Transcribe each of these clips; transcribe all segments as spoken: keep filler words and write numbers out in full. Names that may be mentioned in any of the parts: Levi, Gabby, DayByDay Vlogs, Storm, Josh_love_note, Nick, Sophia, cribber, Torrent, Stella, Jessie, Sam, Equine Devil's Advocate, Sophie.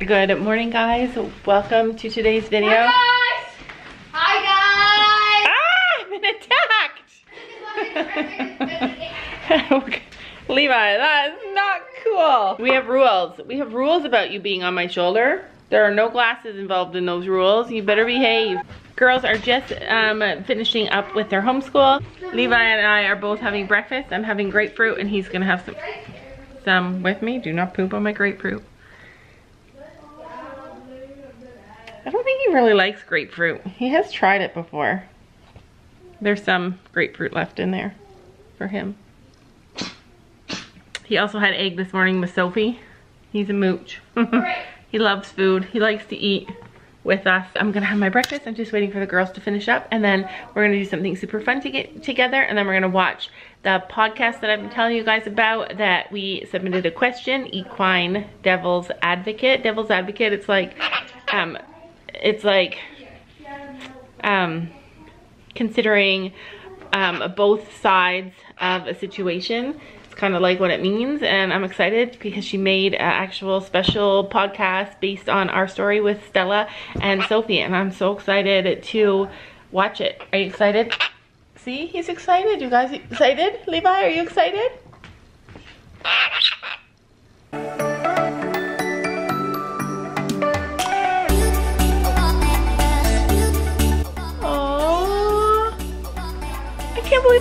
Good morning, guys. Welcome to today's video. Hi, guys! Hi, guys! Ah, I've been attacked! Okay. Levi, that is not cool. We have rules. We have rules about you being on my shoulder. There are no glasses involved in those rules. You better behave. Girls are just um, finishing up with their homeschool. Levi and I are both having breakfast. I'm having grapefruit, and he's gonna have some, some with me. Do not poop on my grapefruit. I don't think he really likes grapefruit. He has tried it before. There's some grapefruit left in there for him. He also had egg this morning with Sophie. He's a mooch. He loves food. He likes to eat with us. I'm gonna have my breakfast. I'm just waiting for the girls to finish up, and then we're gonna do something super fun to get together, and then we're gonna watch the podcast that I've been telling you guys about that we submitted a question, Equine Devil's Advocate. Devil's Advocate, it's like, um, It's like um, considering um, both sides of a situation. It's kind of like what it means, and I'm excited because she made an actual special podcast based on our story with Stella and Sophie, and I'm so excited to watch it. Are you excited? See, he's excited. You guys excited? Levi, are you excited?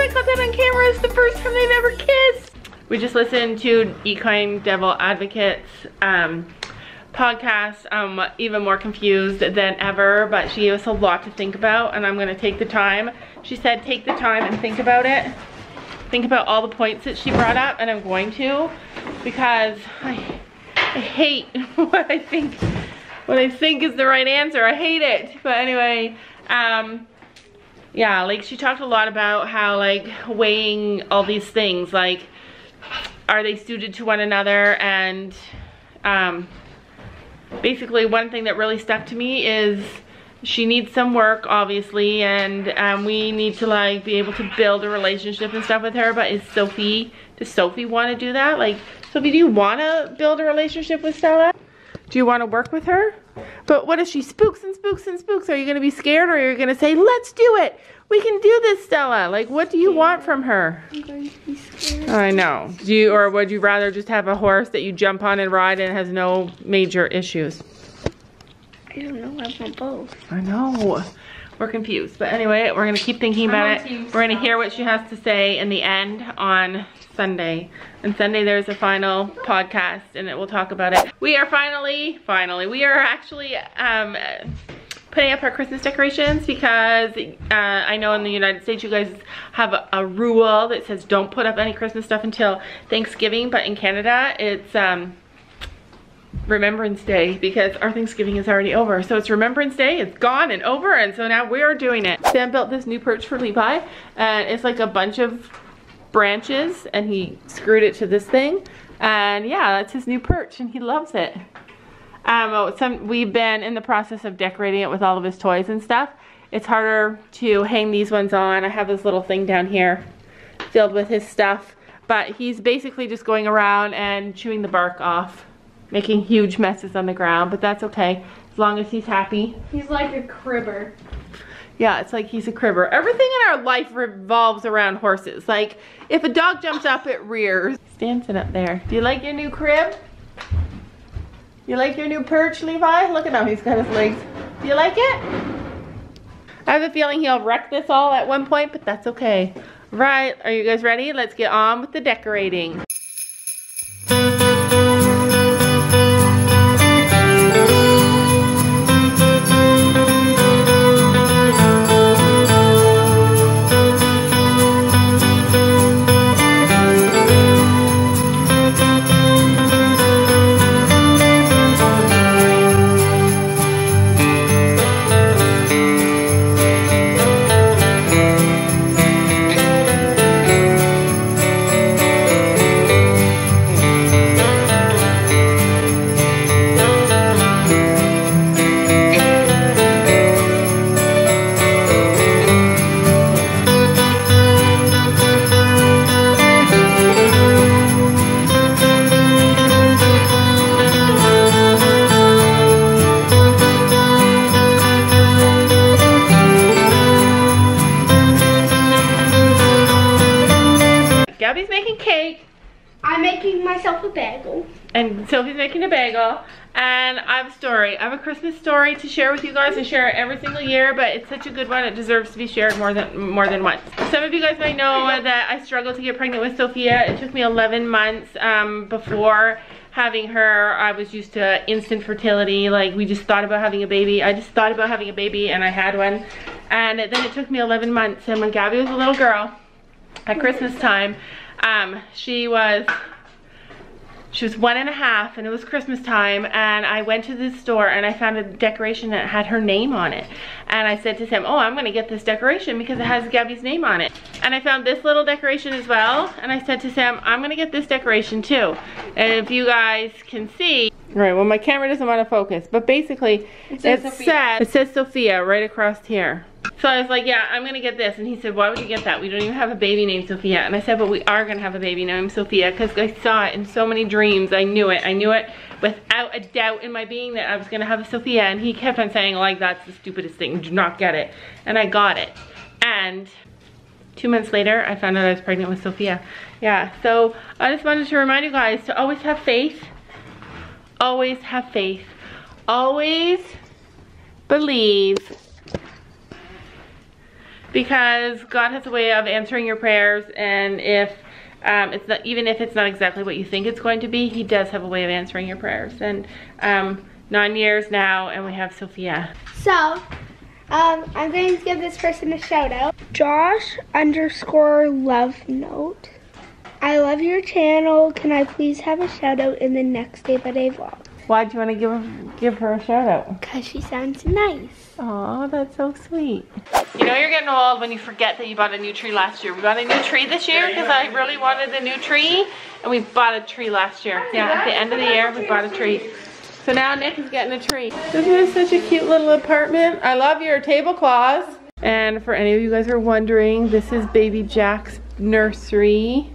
I caught that on camera. It's the first time they've ever kissed. We just listened to Equine Devil Advocate's um, podcast. Um, even more confused than ever, but she gave us a lot to think about, and I'm going to take the time. She said take the time and think about it. Think about all the points that she brought up, and I'm going to, because I, I hate what I think what I think is the right answer. I hate it. But anyway, um... yeah, like she talked a lot about how, like, weighing all these things, like, are they suited to one another? And um, basically one thing that really stuck to me is she needs some work, obviously, and um, we need to, like, be able to build a relationship and stuff with her. But is Sophie, does Sophie want to do that? Like, Sophie, do you want to build a relationship with Stella? Do you want to work with her? But what if she spooks and spooks and spooks? Are you going to be scared, or are you going to say, let's do it? We can do this, Stella. Like, what do you yeah. want from her? I'm going to be scared. I know. Do you, or would you rather just have a horse that you jump on and ride and has no major issues? I don't know. I want both. I know. We're confused. But anyway, we're going to keep thinking about it. We're going to hear what she has to say in the end on Sunday. And Sunday there's a final podcast, and it will talk about it. We are finally, finally, we are actually um, putting up our Christmas decorations, because uh, I know in the United States you guys have a, a rule that says don't put up any Christmas stuff until Thanksgiving. But in Canada, it's... Um, Remembrance Day, because our Thanksgiving is already over. So it's Remembrance Day, it's gone and over, and so now we're doing it. Sam built this new perch for Levi, and it's like a bunch of branches, and he screwed it to this thing, and yeah, that's his new perch, and he loves it. Um, some, we've been in the process of decorating it with all of his toys and stuff. It's harder to hang these ones on. I have this little thing down here filled with his stuff, but he's basically just going around and chewing the bark off, making huge messes on the ground, but that's okay, as long as he's happy. He's like a cribber. Yeah, it's like he's a cribber. Everything in our life revolves around horses. Like, if a dog jumps up, it rears. Dancing up there. Do you like your new crib? You like your new perch, Levi? Look at him, he's got his legs. Do you like it? I have a feeling he'll wreck this all at one point, but that's okay. Right, are you guys ready? Let's get on with the decorating. Gabby's making cake. I'm making myself a bagel. And Sophie's making a bagel. And I have a story. I have a Christmas story to share with you guys. I share it every single year, but it's such a good one. It deserves to be shared more than more than once. Some of you guys might know that I struggled to get pregnant with Sophia. It took me eleven months um, before having her. I was used to instant fertility. Like, we just thought about having a baby. I just thought about having a baby, and I had one. And then it took me eleven months. And when Gabby was a little girl, at Christmas time, um, she was... She was one and a half, and it was Christmas time, and I went to this store and I found a decoration that had her name on it. And I said to Sam, oh, I'm gonna get this decoration because it has Gabby's name on it. And I found this little decoration as well, and I said to Sam, I'm gonna get this decoration too. And if you guys can see, all right, well, my camera doesn't want to focus, but basically it says, it, said, it says Sophia right across here. So I was like, yeah, I'm gonna get this. And he said, why would you get that? We don't even have a baby named Sophia. And I said, but we are gonna have a baby named Sophia, because I saw it in so many dreams. I knew it. I knew it without a doubt in my being that I was gonna have a Sophia. And he kept on saying, like, that's the stupidest thing. Do not get it. And I got it. And two months later, I found out I was pregnant with Sophia. Yeah, so I just wanted to remind you guys to always have faith. Always have faith. Always believe. Because God has a way of answering your prayers, and if um, it's not, even if it's not exactly what you think it's going to be, He does have a way of answering your prayers. And um, nine years now, and we have Sophia. So, um, I'm going to give this person a shout out. Josh underscore love note. I love your channel. Can I please have a shout out in the next Day by Day vlog? Why do you want to give her, give her a shout out? Because she sounds nice. Aw, that's so sweet. You know you're getting old when you forget that you bought a new tree last year. We bought a new tree this year because I really wanted a new tree. And we bought a tree last year. Yeah, at the end of the year, we bought a tree. So now Nick is getting a tree. This is such a cute little apartment. I love your tablecloths. And for any of you guys who are wondering, this is baby Jack's nursery.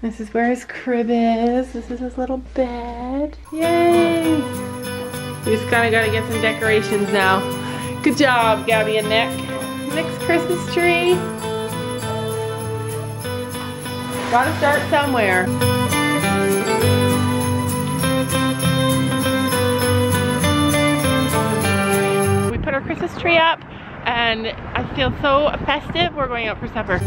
This is where his crib is. This is his little bed. Yay! We just kinda gotta get some decorations now. Good job, Gabby and Nick. Nick's Christmas tree. Gotta start somewhere. We put our Christmas tree up, and I feel so festive. We're going out for supper.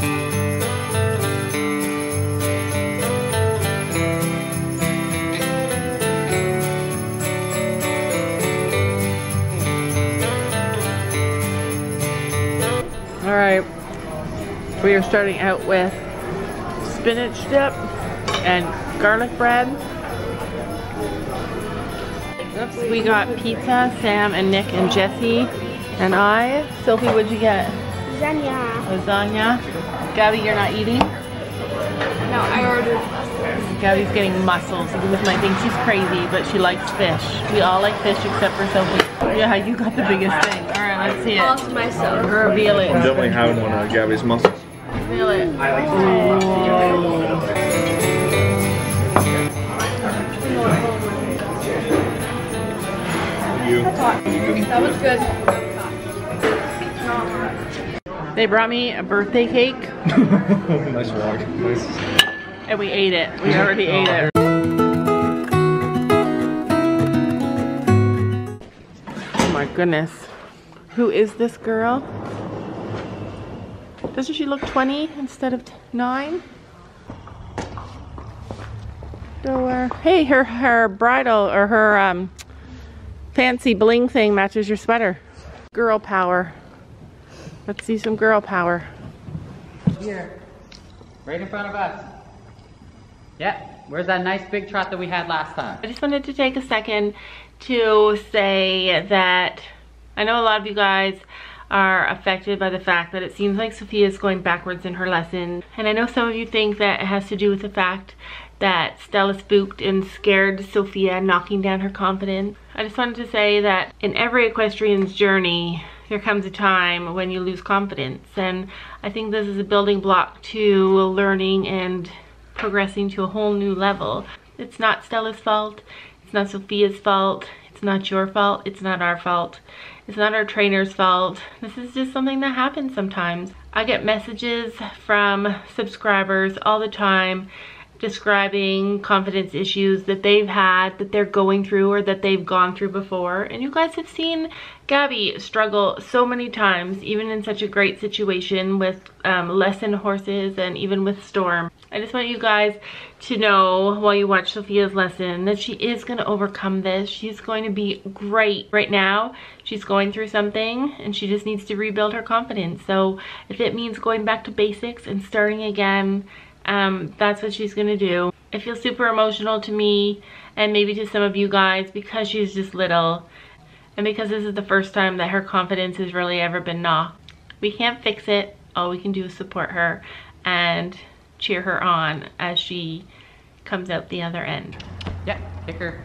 All right, we are starting out with spinach dip and garlic bread. Oops, we got pizza, Sam and Nick and Jessie and I. Sophie, what'd you get? Lasagna. Lasagna. Gabby, you're not eating? No, I ordered mussels. Gabby's getting mussels. This might think she's crazy, but she likes fish. We all like fish except for Sophie. Yeah, you got the biggest thing. Let's see it. I lost myself. Reveal it. I'm definitely having one of Gabby's muscles. Reveal it. That was good. They brought me a birthday cake. Nice walk. Nice. And we ate it. We already ate it. Oh my goodness. Who is this girl? Doesn't she look twenty instead of nine? Door. Hey, her her bridal or her um, fancy bling thing matches your sweater. Girl power. Let's see some girl power. Here, right in front of us. Yeah. Where's that nice big trot that we had last time? I just wanted to take a second to say that I know a lot of you guys are affected by the fact that it seems like Sophia is going backwards in her lesson. And I know some of you think that it has to do with the fact that Stella spooked and scared Sophia, knocking down her confidence. I just wanted to say that in every equestrian's journey, there comes a time when you lose confidence. And I think this is a building block to learning and progressing to a whole new level. It's not Stella's fault. It's not Sophia's fault. It's not your fault. It's not our fault. It's not our trainer's fault. This is just something that happens sometimes. I get messages from subscribers all the time describing confidence issues that they've had, that they're going through, or that they've gone through before. And you guys have seen Gabby struggle so many times, even in such a great situation with um, lesson horses and even with Storm. I just want you guys to know while you watch Sophia's lesson that she is going to overcome this. She's going to be great. Right now, she's going through something and she just needs to rebuild her confidence. So if it means going back to basics and starting again, Um, that's what she's gonna do. It feels super emotional to me, and maybe to some of you guys, because she's just little and because this is the first time that her confidence has really ever been knocked. We can't fix it. All we can do is support her and cheer her on as she comes out the other end. Yeah, pick her.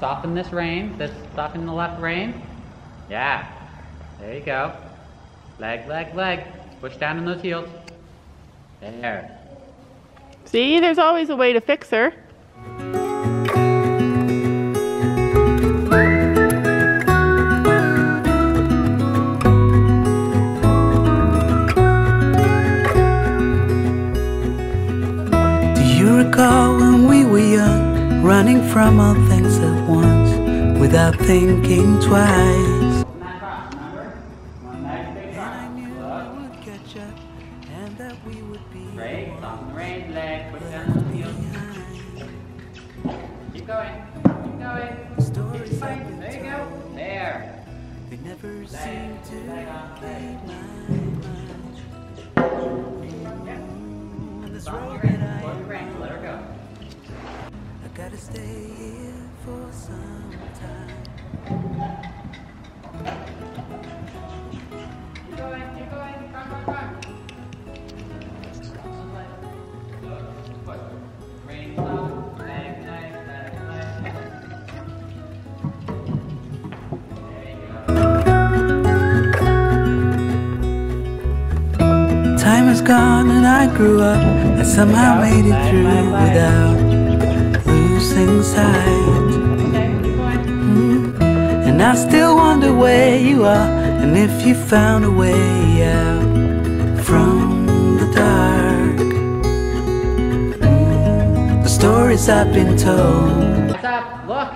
Soften this rein. This, soften the left rein. Yeah, there you go. Leg, leg, leg. Push down on those heels. There. See, there's always a way to fix her. Do you recall when we were young, running from all things at once, without thinking twice? Gone and I grew up and somehow made it through without losing sight. Mm-hmm. And I still wonder where you are and if you found a way out from the dark. Mm-hmm. The stories I've been told. What's up? Look!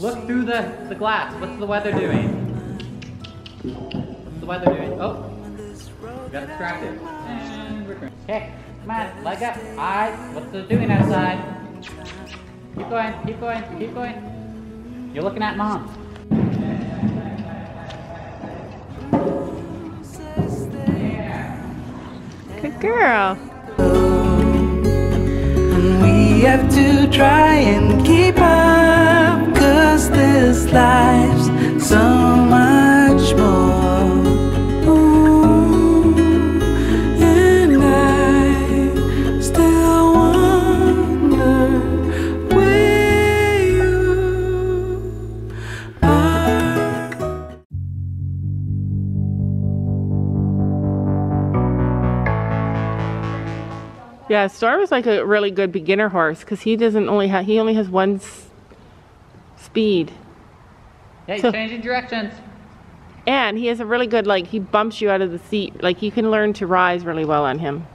Look through the, the glass. What's the weather doing? What's the weather doing? Oh! We got distracted. Okay, come on, leg up. Eyes, what's it doing outside? Keep going, keep going, keep going. You're looking at mom. Good girl. And we have to try and keep up, 'cause this life's so much more. Yeah, Storm is like a really good beginner horse because he doesn't only have, he only has one s speed. Yeah, he's so, changing directions. And he has a really good, like, he bumps you out of the seat. Like, you can learn to rise really well on him.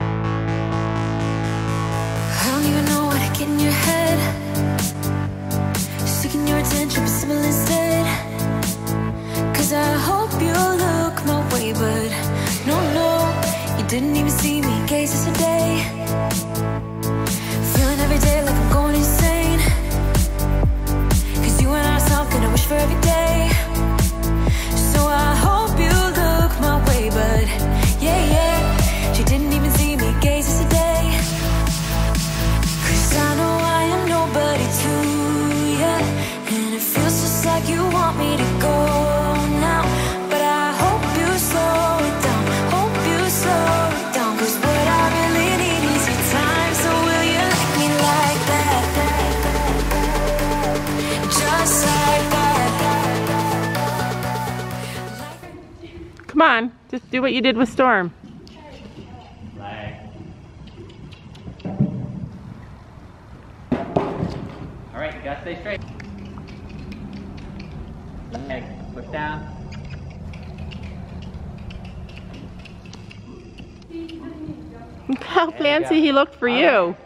I don't even know what I get in your head. Seeking your attention, simple instead. 'Cause I hope you look my way, but no, no, you didn't even see me. Cases today, feeling every day like I'm going insane. 'Cause you and I are something I wish for every day. So I hope you look my way, but yeah, yeah, she didn't even see me cases today. 'Cause I know I am nobody to you, and it feels just like you want me to go now. But I hope you slow it down. Hope you slow it down. 'Cause come on, just do what you did with Storm. Leg. All right, you gotta stay straight. Leg, push down. How fancy he looked for you.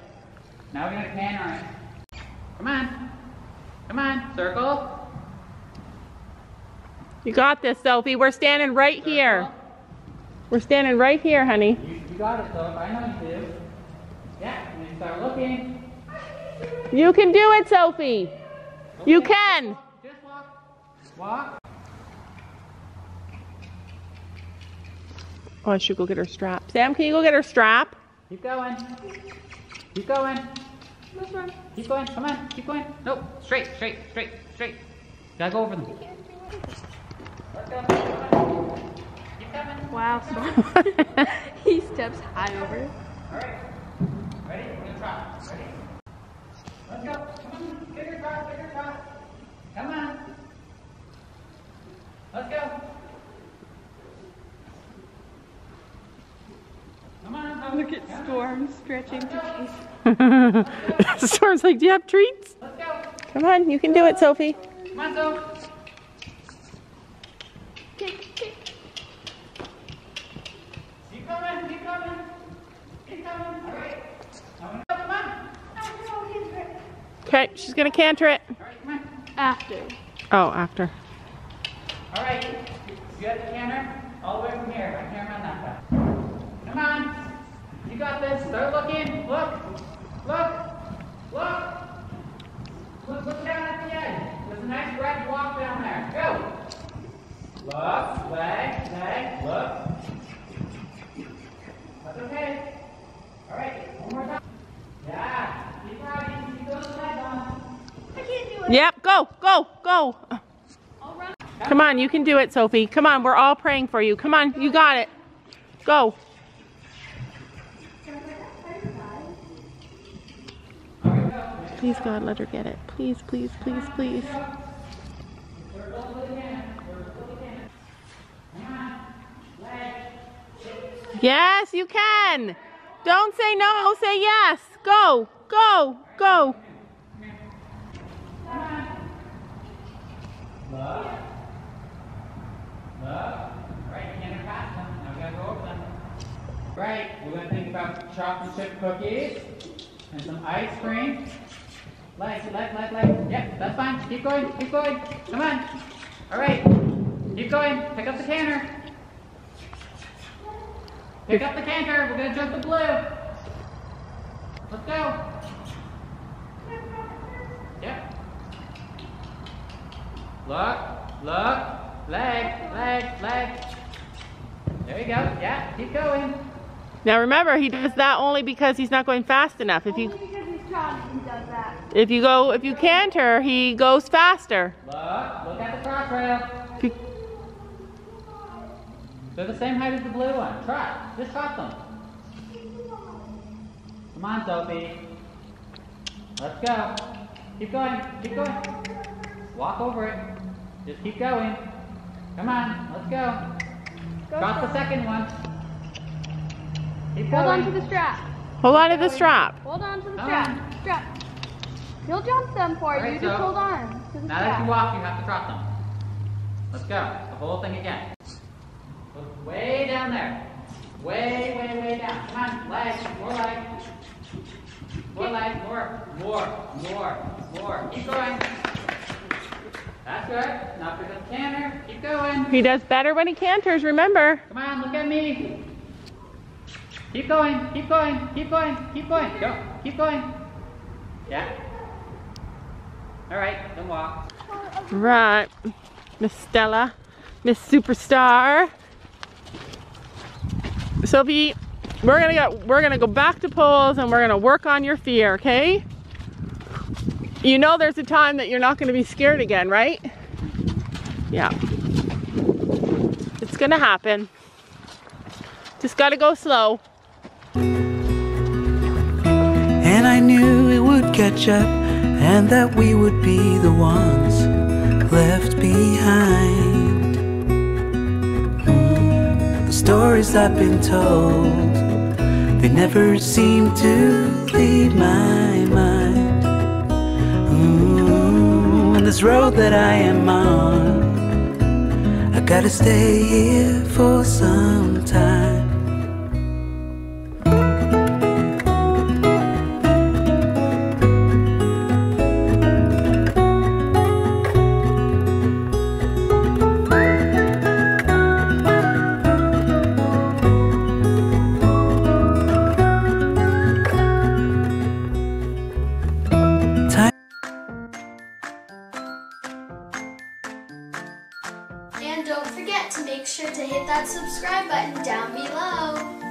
Now we're gonna pan on it. Come on. Come on, circle. You got this, Sophie. We're standing right circle. here. We're standing right here, honey. You, you got it, Sophie. I know you do. Yeah, and then start looking. You can do it, Sophie. Okay. You can. Just walk. Just walk. Walk. Oh, I should go get her strap. Sam, can you go get her strap? Keep going. Keep going. This one. Keep going. Come on. Keep going. Nope. Straight, straight, straight, straight. Gotta go over them. Wow, Storm. He steps high over. Alright. Ready? We're gonna try. Ready? Let's go. Come on. Get your trot. Get your trot. Come on. Let's go. Come on. Look at Storm stretching to peace. Storm's like, do you have treats? Let's go. Come on. You can do it, Sophie. Come on, Sophie. Kick, kick. Keep coming, keep coming, keep coming. All right. Come on. Okay, she's gonna canter it. All right, come on. After. Oh, after. All right. You got the canter all the way from here. I can't run that fast. Come on. You got this. Start looking. Look. Look. Look. Look, look down at the edge. There's a nice red block down there. Go. Look, leg, leg, look. That's okay. Alright, one more time. Yeah. Keep riding. Keep those legs on. I can't do it. Yep, go, go, go. I'll run. Come on, you can do it, Sophie. Come on, we're all praying for you. Come on, you got it. Go. Please, God, let her get it. Please, please, please, please. Yes, you can. Don't say no, say yes. Go, go, go. Love. Love. Right, you can't pass them. Now we gotta go over them. Right, we're gonna think about chocolate chip cookies and some ice cream. Leg, leg, leg, leg. Yep, that's fine. Keep going, keep going. Come on. All right, keep going. Pick up the canner. Pick up the canter, we're gonna jump the blue. Let's go. Yep. Look, look, leg, leg, leg. There you go, yeah, keep going. Now remember, he does that only because he's not going fast enough. If you, only because he's trying, he does that. If you go, if you canter, he goes faster. Look, look at the cross rail. They're the same height as the blue one. Try. Just trot them. Come on, Sophie. Let's go. Keep going. Keep going. Walk over it. Just keep going. Come on. Let's go. go trot the second one. Keep going. Hold on to the strap. Hold on to the strap. Hold on to the strap. Strap. He'll jump them for you. Right, just so hold on to the now strap. Now that you walk, you have to trot them. Let's go. The whole thing again. Way down there. Way, way, way down. Come on, legs, more legs. More legs, more, more, more, more. Keep going. That's good. Now pick up the canter. Keep going. He does better when he canters, remember. Come on, look at me. Keep going, keep going, keep going, keep going. Go, keep going. Yeah. All right, then walk. Right. Miss Stella, Miss Superstar. Sophie, we're gonna go. We're gonna go back to poles, and we're gonna work on your fear. Okay? You know, there's a time that you're not gonna be scared again, right? Yeah. It's gonna happen. Just gotta go slow. And I knew it would catch up, and that we would be the ones left behind. Stories I've been told, they never seem to leave my mind. Ooh, on this road that I am on, I gotta stay here for some time. subscribe button down below.